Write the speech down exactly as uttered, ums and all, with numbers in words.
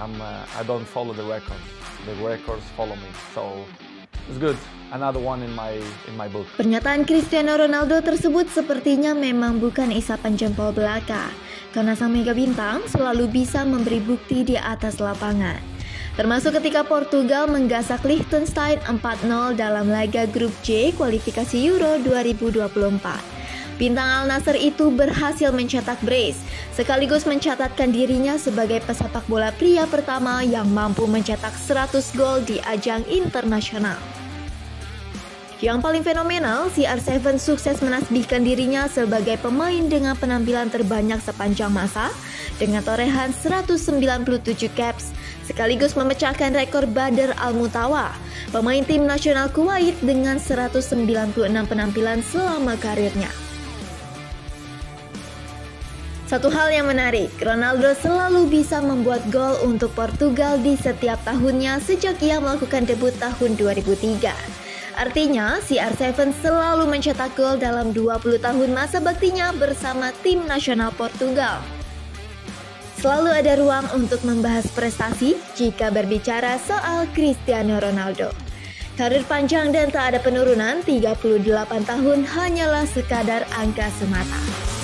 I'm, uh, I don't follow the records. The records follow me. So it's good. Another one in my in my book. Pernyataan Cristiano Ronaldo tersebut sepertinya memang bukan isapan jempol belaka, karena sang mega bintang selalu bisa memberi bukti di atas lapangan. Termasuk ketika Portugal menggasak Liechtenstein empat nol dalam laga grup J kualifikasi Euro dua ribu dua puluh empat. Bintang Al Nassr itu berhasil mencetak brace, sekaligus mencatatkan dirinya sebagai pesepak bola pria pertama yang mampu mencetak seratus gol di ajang internasional. Yang paling fenomenal, C R tujuh sukses menasbihkan dirinya sebagai pemain dengan penampilan terbanyak sepanjang masa dengan torehan seratus sembilan puluh tujuh caps, sekaligus memecahkan rekor Badr Al-Mutawa, pemain tim nasional Kuwait dengan seratus sembilan puluh enam penampilan selama karirnya. Satu hal yang menarik, Ronaldo selalu bisa membuat gol untuk Portugal di setiap tahunnya sejak ia melakukan debut tahun dua ribu tiga. Artinya, C R tujuh selalu mencetak gol dalam dua puluh tahun masa baktinya bersama tim nasional Portugal. Selalu ada ruang untuk membahas prestasi jika berbicara soal Cristiano Ronaldo. Karir panjang dan tak ada penurunan, tiga puluh delapan tahun hanyalah sekadar angka semata.